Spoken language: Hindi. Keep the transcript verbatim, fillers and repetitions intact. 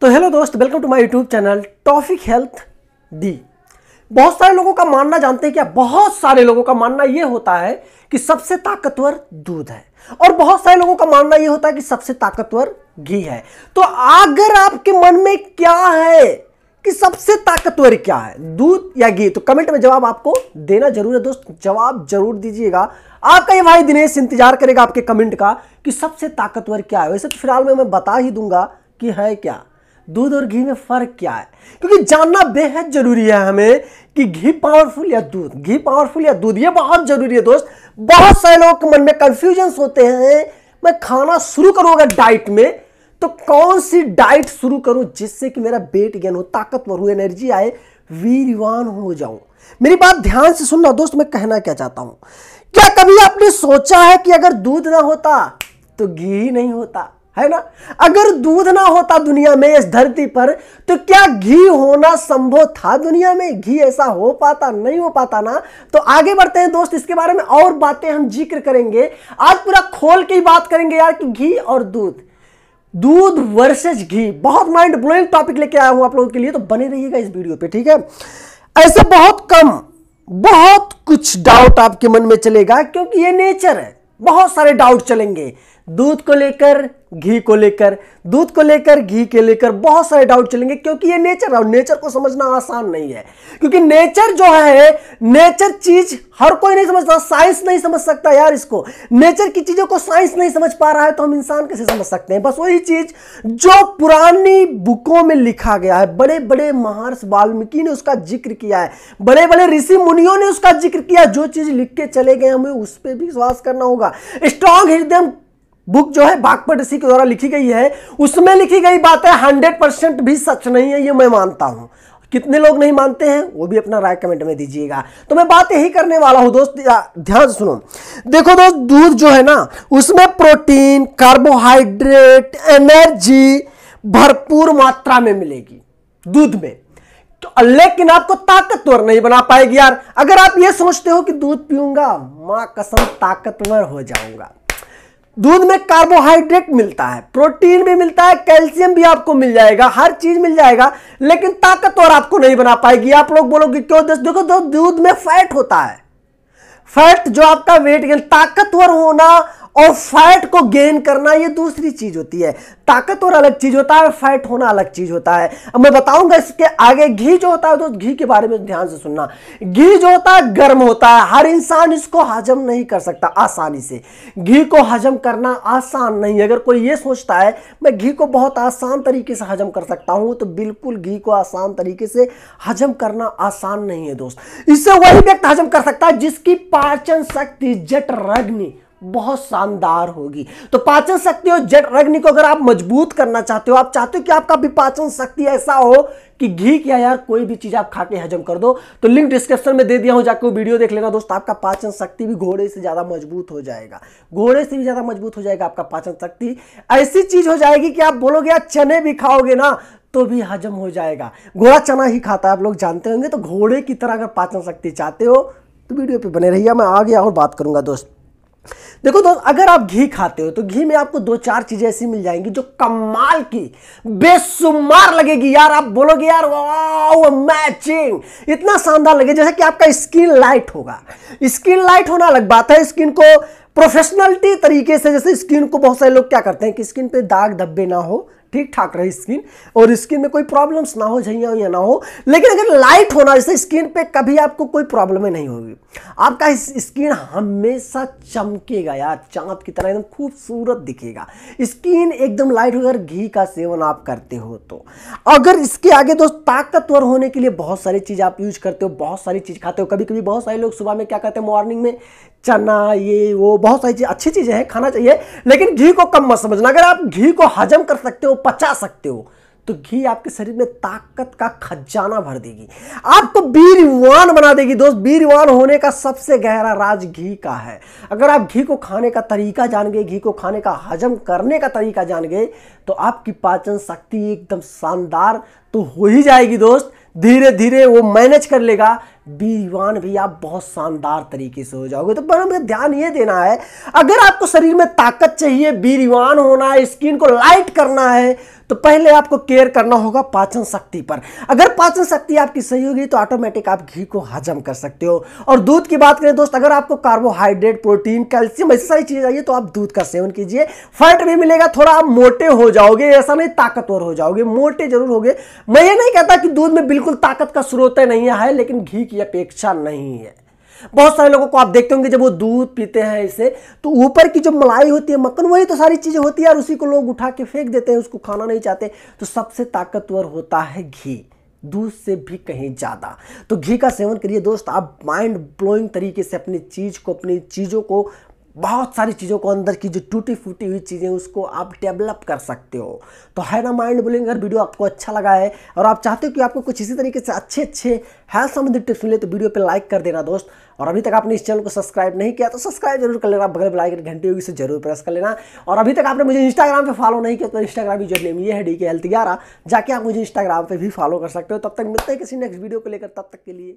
तो हेलो दोस्त, welcome to my YouTube channel topic health D. बहुत सारे लोगों का मानना जानते हैं क्या बहुत सारे लोगों का मानना ये होता है कि सबसे ताकतवर दूध है और बहुत सारे लोगों का मानना ये होता है कि सबसे ताकतवर घी है। तो अगर आपके मन में क्या है कि सबसे ताकतवर क्या है, दूध या घी, तो कमेंट में जवाब आपको देना जरूर है दोस्त, जवाब जरूर दीजिएगा। आपका ये भाई दिनेश इंतजार करेगा आपके कमेंट का कि सबसे ताकतवर क्या है। वैसे तो फिलहाल में मैं बता ही दूंगा कि है क्या, दूध और घी में फर्क क्या है, क्योंकि जानना बेहद जरूरी है हमें कि घी पावरफुल या दूध, घी पावरफुल या दूध, ये बहुत जरूरी है दोस्त। बहुत सारे लोगों के मन में कंफ्यूजन्स होते हैं, मैं खाना शुरू करूं अगर डाइट में तो कौन सी डाइट शुरू करूं जिससे कि मेरा वेट गेन हो, ताकतवर हो, एनर्जी आए, वीरवान हो जाऊं। मेरी बात ध्यान से सुनना दोस्त, मैं कहना क्या चाहता हूं, क्या कभी आपने सोचा है कि अगर दूध ना होता तो घी नहीं होता, है ना? अगर दूध ना होता दुनिया में, इस धरती पर, तो क्या घी होना संभव था दुनिया में? घी ऐसा हो पाता? नहीं हो पाता ना। तो आगे बढ़ते हैं दोस्त, इसके बारे में और बातें हम जिक्र करेंगे। आज पूरा खोल के ही बात करेंगे यार कि घी और दूध, दूध वर्सेस घी, बहुत माइंड ब्लोइंग टॉपिक लेके आया हूं आप लोगों के लिए, तो बने रहिएगा इस वीडियो पे, ठीक है? ऐसे बहुत कम, बहुत कुछ डाउट आपके मन में चलेगा क्योंकि ये नेचर है, बहुत सारे डाउट चलेंगे दूध को लेकर, घी को लेकर, दूध को लेकर, घी के लेकर, बहुत सारे डाउट चलेंगे क्योंकि ये नेचर है और नेचर को समझना आसान नहीं है, क्योंकि नेचर जो है, नेचर चीज हर कोई नहीं समझता, साइंस नहीं समझ सकता यार इसको। नेचर की चीजों को साइंस नहीं समझ पा रहा है तो हम इंसान कैसे समझ सकते हैं? बस वही चीज जो पुरानी बुकों में लिखा गया है, बड़े बड़े महर्षि वाल्मीकि ने उसका जिक्र किया है, बड़े बड़े ऋषि मुनियों ने उसका जिक्र किया, जो चीज लिख के चले गए हमें उस पर भी विश्वास करना होगा। स्ट्रॉन्ग हृदय बुक जो है बागपत ऋषि के द्वारा लिखी गई है, उसमें लिखी गई बातें हंड्रेड परसेंट भी सच नहीं है, ये मैं मानता हूं। कितने लोग नहीं मानते हैं वो भी अपना राय कमेंट में दीजिएगा। तो मैं बात यही करने वाला हूं दोस्त, ध्यान सुनो। देखो दोस्त, दूध जो है ना, उसमें प्रोटीन, कार्बोहाइड्रेट, एनर्जी भरपूर मात्रा में मिलेगी दूध में, तो लेकिन आपको ताकतवर नहीं बना पाएगी यार। अगर आप ये सोचते हो कि दूध पीऊंगा मां कसम ताकतवर हो जाऊंगा, दूध में कार्बोहाइड्रेट मिलता है, प्रोटीन भी मिलता है, कैल्शियम भी आपको मिल जाएगा, हर चीज मिल जाएगा, लेकिन ताकतवर आपको नहीं बना पाएगी। आप लोग बोलोगे क्यों दोस्त? देखो दोस्त, दूध में फैट होता है, फैट जो आपका वेट गेन, ताकतवर होना और फैट को गेन करना ये दूसरी चीज होती है। ताकतवर अलग चीज होता है, फैट होना अलग चीज होता है। अब मैं बताऊंगा इसके आगे। घी जो होता है दोस्त, घी के बारे में ध्यान से सुनना, घी जो होता है गर्म होता है, हर इंसान इसको हजम नहीं कर सकता आसानी से। घी को हजम करना आसान नहीं है। अगर कोई ये सोचता है मैं घी को बहुत आसान तरीके से हजम कर सकता हूं, तो बिल्कुल घी को आसान तरीके से हजम करना आसान नहीं है दोस्त। इससे वही व्यक्ति हजम कर सकता है जिसकी पाचन शक्ति जठराग्नि बहुत शानदार होगी। तो पाचन शक्ति और जठराग्नि को अगर आप मजबूत करना चाहते हो, आप चाहते हो कि आपका भी पाचन शक्ति ऐसा हो कि घी क्या यार कोई भी चीज आप खा के हजम कर दो, तो लिंक डिस्क्रिप्शन में दे दिया हूं, जाकर वो वीडियो देख लेना दोस्त। आपका पाचन शक्ति भी घोड़े से ज्यादा मजबूत हो जाएगा, घोड़े से भी ज्यादा मजबूत हो जाएगा आपका पाचन शक्ति। ऐसी चीज हो जाएगी कि आप बोलोगे यार चने भी खाओगे ना तो भी हजम हो जाएगा। घोड़ा चना ही खाता है, आप लोग जानते होंगे। तो घोड़े की तरह अगर पाचन शक्ति चाहते हो तो वीडियो पे बने रहिए, मैं आगे और बात करूंगा दोस्त। देखो दोस्त, अगर आप घी खाते हो तो घी में आपको दो चार चीजें ऐसी मिल जाएंगी जो कमाल की बेशुमार लगेगी यार। आप बोलोगे यार वाओ मैचिंग, इतना शानदार लगे, जैसे कि आपका स्किन लाइट होगा। स्किन लाइट होना अलग बात है, स्किन को प्रोफेशनलिटी तरीके से, जैसे स्किन को बहुत सारे लोग क्या करते हैं कि स्किन पे दाग धब्बे ना हो, ठीक ठाक रहे स्किन, और स्किन में कोई प्रॉब्लम्स ना हो, झइयां या ना हो। लेकिन अगर लाइट होना, जैसे स्किन पे कभी आपको कोई प्रॉब्लम नहीं होगी, आपका स्किन हमेशा चमकेगा यार, चांद की तरह एकदम खूबसूरत दिखेगा, स्किन एकदम लाइट होगा अगर घी का सेवन आप करते हो तो। अगर इसके आगे दोस्त, ताकतवर होने के लिए बहुत सारी चीज़ आप यूज करते हो, बहुत सारी चीज़ खाते हो। कभी कभी बहुत सारे लोग सुबह में क्या करते हैं, मॉर्निंग में चना, ये वो, बहुत सारी चीज़, अच्छी चीज़ें हैं, खाना चाहिए, लेकिन घी को कम मत समझना। अगर आप घी को हजम कर सकते हो, पचा सकते हो, तो घी आपके शरीर में ताकत का खजाना भर देगी, आपको वीरवान बना देगी दोस्त। वीरवान होने का सबसे गहरा राज घी का है। अगर आप घी को खाने का तरीका जान गए, घी को खाने का हजम करने का तरीका जान गए, तो आपकी पाचन शक्ति एकदम शानदार तो हो ही जाएगी दोस्त। धीरे धीरे वो मैनेज कर लेगा बीमार भी आप बहुत शानदार तरीके से हो जाओगे। तो पर हमें ध्यान ये देना है, अगर आपको शरीर में ताकत चाहिए, बीमार होना है, स्किन को लाइट करना है, तो पहले आपको केयर करना होगा पाचन शक्ति पर। अगर पाचन शक्ति आपकी सही होगी तो ऑटोमेटिक आप घी को हजम कर सकते हो। और दूध की बात करें दोस्त, अगर आपको कार्बोहाइड्रेट, प्रोटीन, कैल्शियम ऐसी सारी चीज़ें चाहिए तो आप दूध का सेवन कीजिए, फैट भी मिलेगा, थोड़ा आप मोटे हो जाओगे, ऐसा नहीं ताकतवर हो जाओगे, मोटे जरूर हो गए। मैं ये नहीं कहता कि दूध में बिल्कुल ताकत का स्रोत नहीं है, लेकिन घी की अपेक्षा नहीं है। बहुत सारे लोगों को आप देखते होंगे जब वो दूध पीते हैं इसे, तो ऊपर की जो मलाई होती है, मक्खन, वही तो सारी चीज़ें होती है और उसी को लोग उठा के फेंक देते हैं, उसको खाना नहीं चाहते। तो सबसे ताकतवर होता है घी, दूध से भी कहीं ज़्यादा। तो घी का सेवन करिए दोस्त, आप माइंड ब्लोइंग तरीके से अपनी चीज़ को, अपनी चीज़ों को, बहुत सारी चीज़ों को, अंदर की जो टूटी फूटी हुई चीज़ें उसको आप डेवलप कर सकते हो। तो है ना माइंड ब्लोइंग। अगर वीडियो आपको अच्छा लगा है और आप चाहते हो कि आपको कुछ इसी तरीके से अच्छे अच्छे हेल्थ संबंधित टिप्स मिले, तो वीडियो पे लाइक कर देना दोस्त। और अभी तक आपने इस चैनल को सब्सक्राइब नहीं किया तो सब्सक्राइब जरूर कर लेना, बगल में लाइक घंटी होगी उसे जरूर प्रेस कर लेना। और अभी तक आपने मुझे इंस्टाग्राम पर फॉलो नहीं किया तो इंस्टाग्राम यूजर नेम ये है डी के हेल्थ ग्यारह, जाके आप मुझे इंस्टाग्राम पर भी फॉलो कर सकते हो। तब तक मिलते हैं किसी नेक्स्ट वीडियो को लेकर, तब तक के लिए।